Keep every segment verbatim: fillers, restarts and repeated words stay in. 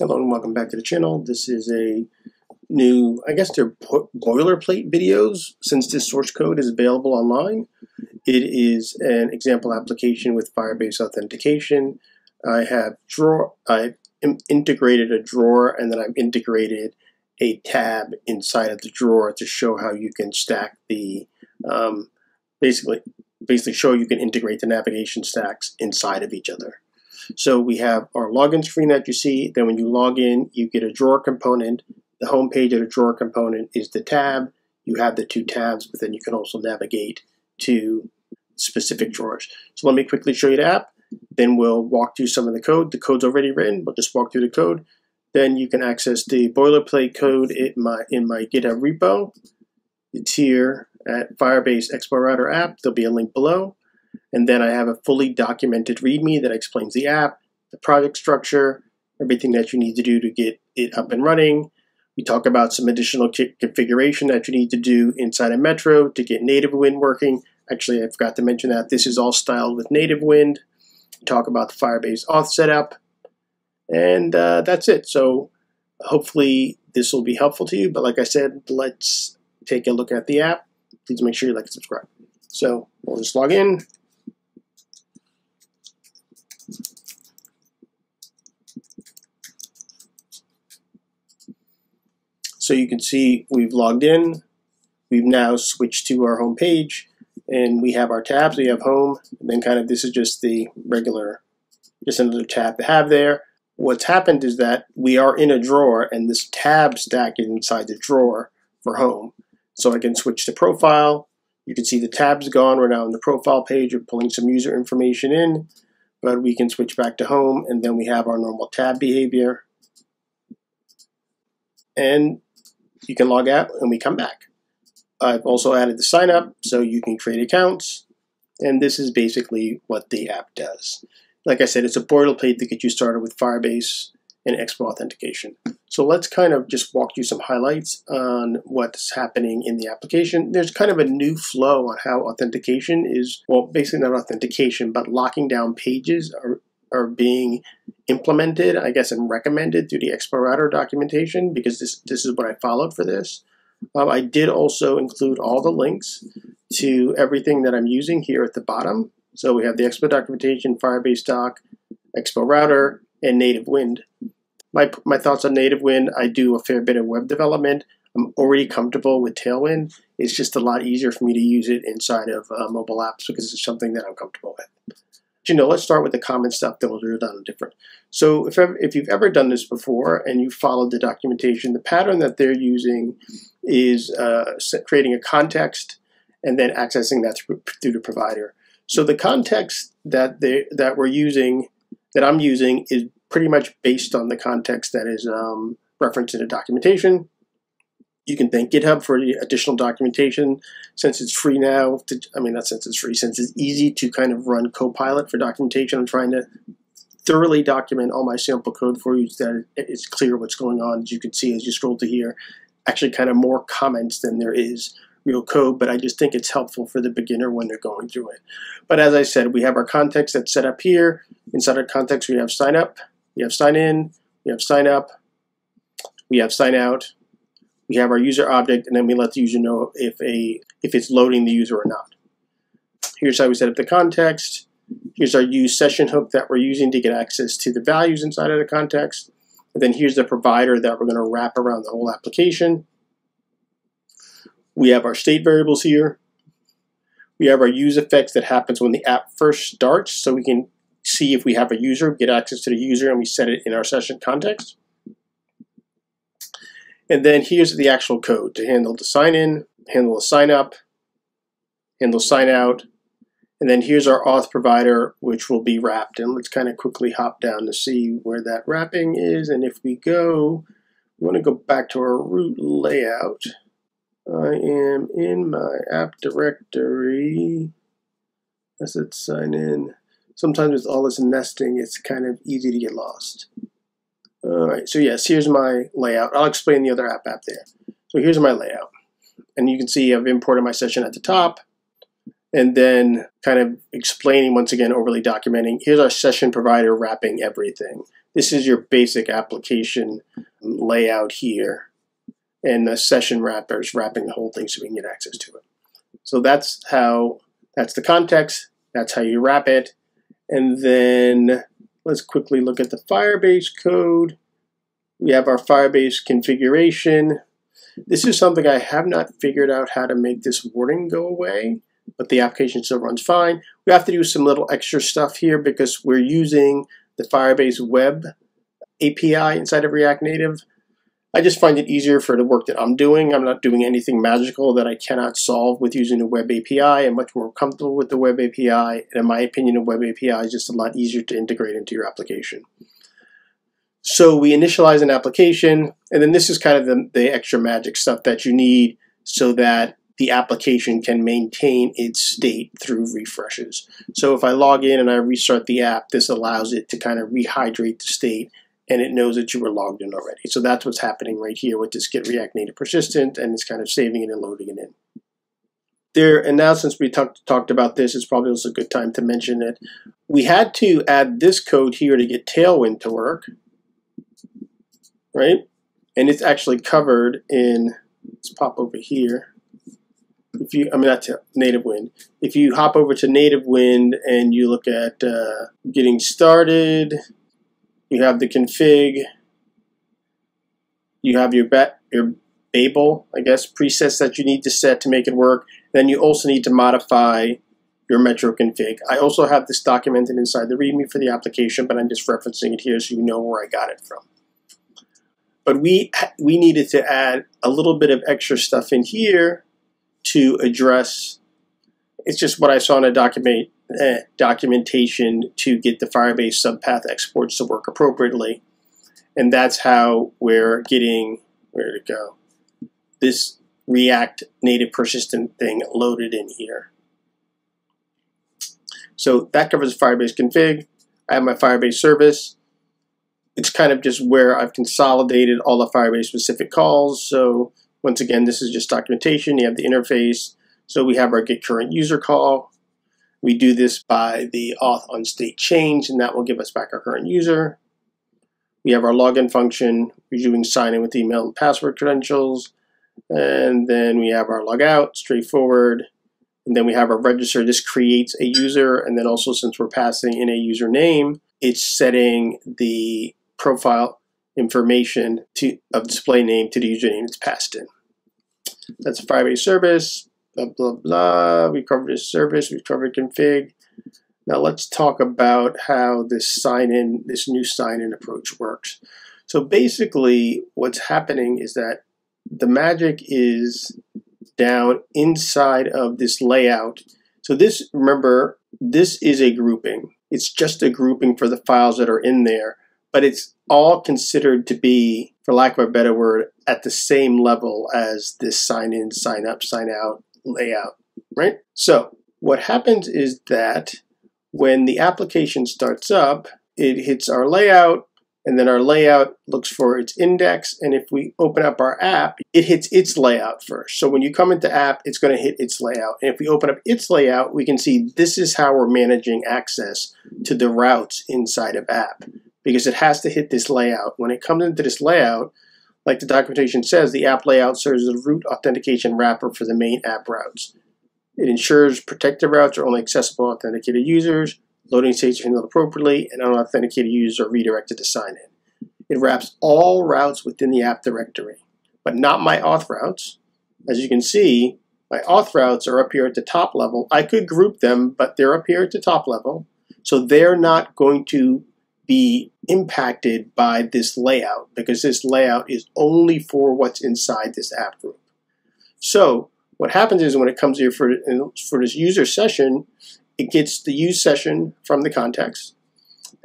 Hello and welcome back to the channel. This is a new, I guess they're boilerplate videos, since this source code is available online. It is an example application with Firebase authentication. I have drawer, I integrated a drawer, and then I've integrated a tab inside of the drawer to show how you can stack the, um, basically, basically show you can integrate the navigation stacks inside of each other. So we have our login screen that you see. Then when you log in, you get a drawer component. The home page of the drawer component is the tab. You have the two tabs, but then you can also navigate to specific drawers. So let me quickly show you the app. Then we'll walk through some of the code. The code's already written. We'll just walk through the code. Then you can access the boilerplate code in my, in my GitHub repo. It's here at Firebase Expo Router app. There'll be a link below. And then I have a fully documented README that explains the app, the project structure, everything that you need to do to get it up and running. We talk about some additional configuration that you need to do inside of Metro to get NativeWind working. Actually, I forgot to mention that this is all styled with NativeWind. We talk about the Firebase auth setup, and uh, that's it. So hopefully this will be helpful to you. But like I said, let's take a look at the app. Please make sure you like and subscribe. So we'll just log in. So you can see we've logged in. We've now switched to our home page, and we have our tabs. We have home, and then kind of this is just the regular, just another tab to have there. What's happened is that we are in a drawer, and this tab stack is inside the drawer for home. So I can switch to profile. You can see the tab's gone. We're now on the profile page. We're pulling some user information in, but we can switch back to home, and then we have our normal tab behavior. And you can log out and we come back. I've also added the sign up so you can create accounts. And this is basically what the app does. Like I said, it's a boilerplate that gets you started with Firebase and Expo authentication. So let's kind of just walk through some highlights on what's happening in the application. There's kind of a new flow on how authentication is, well, basically not authentication, but locking down pages are, are being implemented, I guess, and recommended through the Expo Router documentation, because this, this is what I followed for this. Um, I did also include all the links to everything that I'm using here at the bottom. So we have the Expo documentation, Firebase doc, Expo Router, and NativeWind. My, my thoughts on NativeWind, I do a fair bit of web development. I'm already comfortable with Tailwind. It's just a lot easier for me to use it inside of uh, mobile apps because it's something that I'm comfortable with. You know, let's start with the common stuff, then we'll do it on a different. So if, ever, if you've ever done this before and you followed the documentation, the pattern that they're using is uh, creating a context and then accessing that through, through the provider. So the context that, they, that we're using, that I'm using, is pretty much based on the context that is um, referenced in the documentation. You can thank GitHub for the additional documentation, since it's free now. To, I mean, not since it's free, since it's easy to kind of run Copilot for documentation. I'm trying to thoroughly document all my sample code for you so that it's clear what's going on. As you can see, as you scroll to here, actually kind of more comments than there is real code, but I just think it's helpful for the beginner when they're going through it. But as I said, we have our context that's set up here. Inside our context, we have sign up, we have sign in, we have sign up, we have sign out. We have our user object, and then we let the user know if a if it's loading the user or not. Here's how we set up the context. Here's our use session hook that we're using to get access to the values inside of the context. And then here's the provider that we're going to wrap around the whole application. We have our state variables here. We have our use effects that happens when the app first starts, so we can see if we have a user, get access to the user, and we set it in our session context. And then here's the actual code to handle the sign-in, handle the sign-up, handle sign-out, and then here's our auth provider, which will be wrapped. And let's kind of quickly hop down to see where that wrapping is. And if we go, we want to go back to our root layout. I am in my app directory. That's it, sign-in. Sometimes with all this nesting, it's kind of easy to get lost. All right, so yes, here's my layout. I'll explain the other app app there. So here's my layout. And you can see I've imported my session at the top, and then kind of explaining, once again, overly documenting. Here's our session provider wrapping everything. This is your basic application layout here, and the session wrapper is wrapping the whole thing so we can get access to it. So that's how, that's the context, that's how you wrap it. And then let's quickly look at the Firebase code. We have our Firebase configuration. This is something I have not figured out how to make this warning go away, but the application still runs fine. We have to do some little extra stuff here because we're using the Firebase web A P I inside of React Native. I just find it easier for the work that I'm doing. I'm not doing anything magical that I cannot solve with using the web A P I. I'm much more comfortable with the web A P I. And in my opinion, a web A P I is just a lot easier to integrate into your application. So we initialize an application, and then this is kind of the, the extra magic stuff that you need so that the application can maintain its state through refreshes. So if I log in and I restart the app, this allows it to kind of rehydrate the state, and it knows that you were logged in already. So that's what's happening right here with this Git React Native persistent, and it's kind of saving it and loading it in. There, and now since we talked talked about this, it's probably also a good time to mention it. We had to add this code here to get Tailwind to work, right? And it's actually covered in, let's pop over here. If you, I mean, that's NativeWind. If you hop over to NativeWind and you look at uh, getting started, you have the config, you have your ba your Babel, I guess, presets that you need to set to make it work. Then you also need to modify your Metro config. I also have this documented inside the README for the application, but I'm just referencing it here so you know where I got it from. But we we needed to add a little bit of extra stuff in here to address, it's just what I saw in a document, eh, documentation to get the Firebase subpath exports to work appropriately. And that's how we're getting, where did it go? This React Native persistent thing loaded in here. So that covers the Firebase config. I have my Firebase service. It's kind of just where I've consolidated all the Firebase specific calls. So once again, this is just documentation. You have the interface. So we have our get current user call. We do this by the auth on state change, and that will give us back our current user. We have our login function. We're doing sign in with email and password credentials. And then we have our log out, straightforward. And then we have our register. This creates a user. And then also, since we're passing in a username, it's setting the profile information to, of display name to the username it's passed in. That's a Firebase service, blah, blah, blah. We covered this service, we've covered config. Now let's talk about how this sign-in, this new sign-in approach works. So basically what's happening is that the magic is down inside of this layout. So this, remember, this is a grouping. It's just a grouping for the files that are in there, but it's all considered to be, for lack of a better word, at the same level as this sign in, sign up, sign out layout, right? So what happens is that when the application starts up, it hits our layout, and then our layout looks for its index. And if we open up our app, it hits its layout first. So when you come into app, it's going to hit its layout. And if we open up its layout, we can see this is how we're managing access to the routes inside of app, because it has to hit this layout. When it comes into this layout, like the documentation says, the app layout serves as a route authentication wrapper for the main app routes. It ensures protected routes are only accessible to authenticated users, loading states are handled appropriately, and unauthenticated users are redirected to sign in. It wraps all routes within the app directory, but not my auth routes. As you can see, my auth routes are up here at the top level. I could group them, but they're up here at the top level, so they're not going to be impacted by this layout, because this layout is only for what's inside this app group. So what happens is when it comes here for, for this user session, it gets the use session from the context,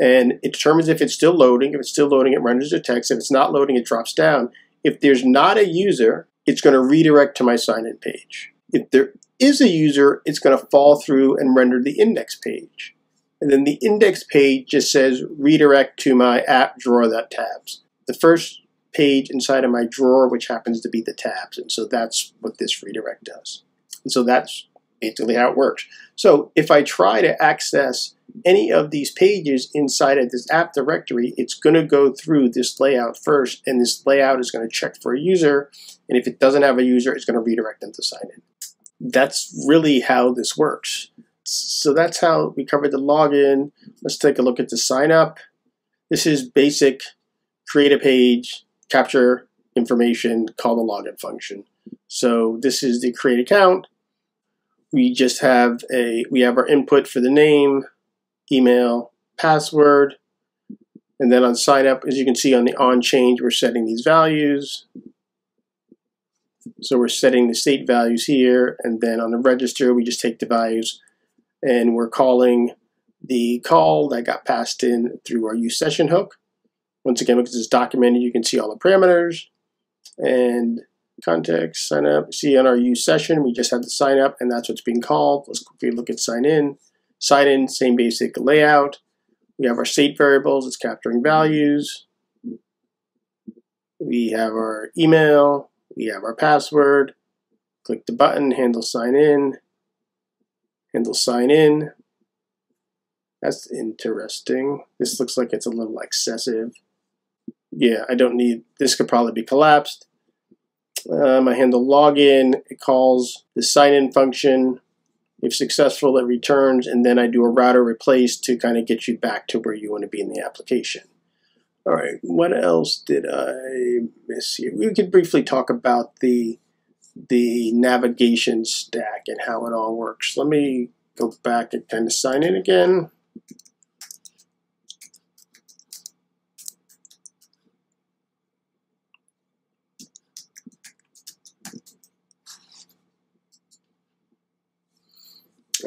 and it determines if it's still loading. If it's still loading, it renders a text. If it's not loading, it drops down. If there's not a user, it's going to redirect to my sign-in page. If there is a user, it's going to fall through and render the index page. And then the index page just says redirect to my app drawer that tabs. The first page inside of my drawer, which happens to be the tabs. And so that's what this redirect does. And so that's basically how it works. So if I try to access any of these pages inside of this app directory, it's going to go through this layout first, and this layout is going to check for a user, and if it doesn't have a user, it's going to redirect them to sign in. That's really how this works. So that's how we covered the login. Let's take a look at the sign up. This is basic: create a page, capture information, call the login function. So this is the create account. We just have a we have our input for the name, email, password, and then on sign up, as you can see on the on change, we're setting these values. So we're setting the state values here, and then on the register, we just take the values and we're calling the call that got passed in through our use session hook. Once again, because it's documented, you can see all the parameters and context, sign up. See on our use session, we just have the sign up, and that's what's being called. Let's quickly look at sign in. Sign in, same basic layout. We have our state variables, it's capturing values. We have our email, we have our password. Click the button, handle sign in, handle sign in. That's interesting. This looks like it's a little excessive. Yeah, I don't need, this could probably be collapsed. Um, I handle login, it calls the sign-in function. If successful, it returns, and then I do a router replace to kind of get you back to where you want to be in the application. All right, what else did I miss here? We could briefly talk about the, the navigation stack and how it all works. Let me go back and kind of sign in again.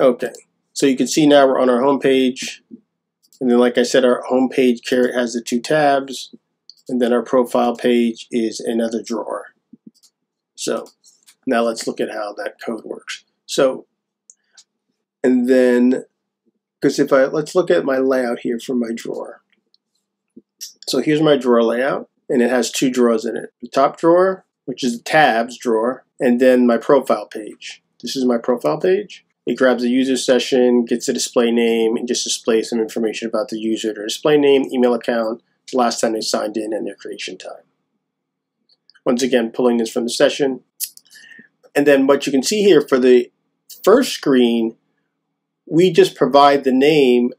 Okay, so you can see now we're on our home page, and then like I said, our home page carrot has the two tabs, and then our profile page is another drawer. So now let's look at how that code works. So, and then, because if I, let's look at my layout here for my drawer. So here's my drawer layout, and it has two drawers in it. The top drawer, which is the tabs drawer, and then my profile page. This is my profile page. It grabs a user session, gets a display name, and just displays some information about the user, their display name, email account, last time they signed in, and their creation time. Once again, pulling this from the session. And then what you can see here for the first screen, we just provide the name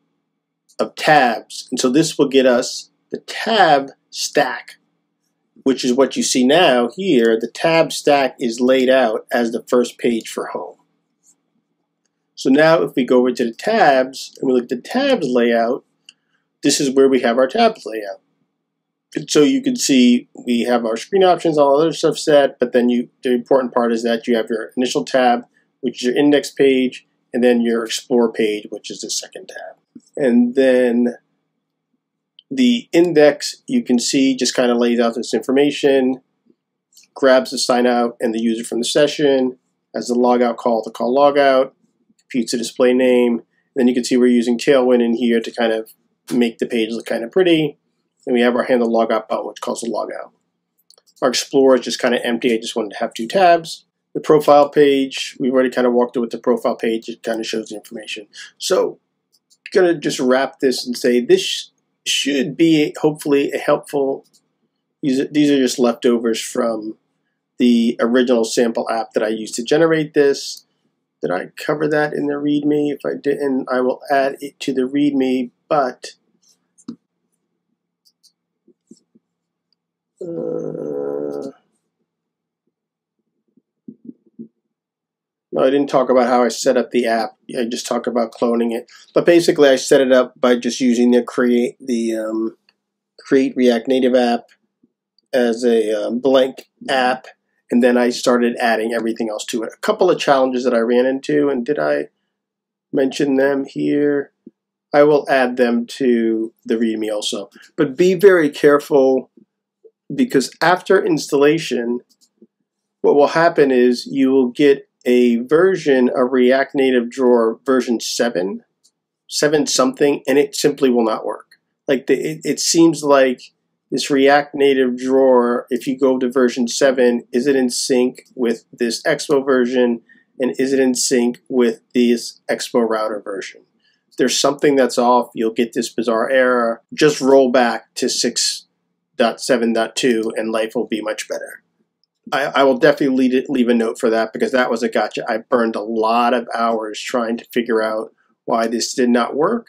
of tabs. And so this will get us the tab stack, which is what you see now here. The tab stack is laid out as the first page for home. So now if we go over to the tabs and we look at the tabs layout, this is where we have our tabs layout. And so you can see we have our screen options, all other stuff set, but then you, the important part is that you have your initial tab, which is your index page, and then your explore page, which is the second tab. And then the index, you can see, just kind of lays out this information, grabs the sign out and the user from the session, has the logout call to call logout, to display name, and then you can see we're using Tailwind in here to kind of make the page look kind of pretty, and we have our handle logout button, which calls the logout. Our Explorer is just kind of empty. I just wanted to have two tabs. The profile page, we've already kind of walked through with the profile page. It kind of shows the information. So I'm going to just wrap this and say this should be hopefully a helpful, these are just leftovers from the original sample app that I used to generate this. Did I cover that in the README? If I didn't, I will add it to the README, but uh, no, I didn't talk about how I set up the app. I just talked about cloning it. But basically, I set it up by just using the create the um, create React Native app as a um, blank app. And then I started adding everything else to it. A couple of challenges that I ran into, and did I mention them here? I will add them to the README also. But be very careful, because after installation, what will happen is you will get a version of React Native Drawer version seven, seven something, and it simply will not work. Like the, it, it seems like this React Native drawer, if you go to version seven, is it in sync with this Expo version? and is it in sync with this Expo Router version? If there's something that's off, you'll get this bizarre error. Just roll back to six point seven point two and life will be much better. I, I will definitely lead it, leave a note for that, because that was a gotcha. I burned a lot of hours trying to figure out why this did not work.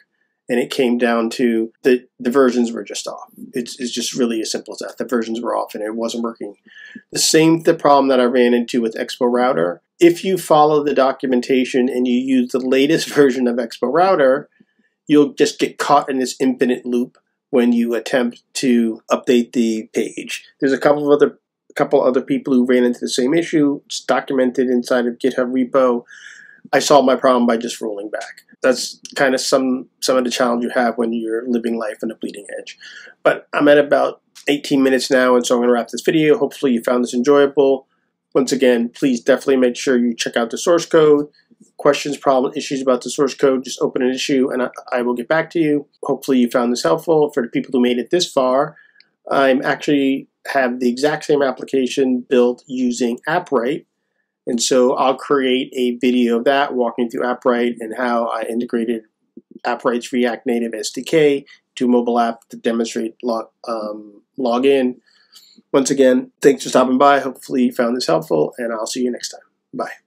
And it came down to the, the versions were just off. It's, it's just really as simple as that. The versions were off and it wasn't working. The same the problem that I ran into with Expo Router. If you follow the documentation and you use the latest version of Expo Router, you'll just get caught in this infinite loop when you attempt to update the page. There's a couple of other a couple other people who ran into the same issue. It's documented inside of GitHub repo. I solved my problem by just rolling back. That's kind of some, some of the challenge you have when you're living life on a bleeding edge. But I'm at about eighteen minutes now, and so I'm going to wrap this video. Hopefully you found this enjoyable. Once again, please definitely make sure you check out the source code. Questions, problems, issues about the source code, just open an issue, and I, I will get back to you. Hopefully you found this helpful. For the people who made it this far, I'm actually have the exact same application built using AppWrite. And so I'll create a video of that, walking through AppWrite and how I integrated AppWrite's React Native S D K to mobile app to demonstrate log, um, login. Once again, thanks for stopping by. Hopefully you found this helpful, and I'll see you next time. Bye.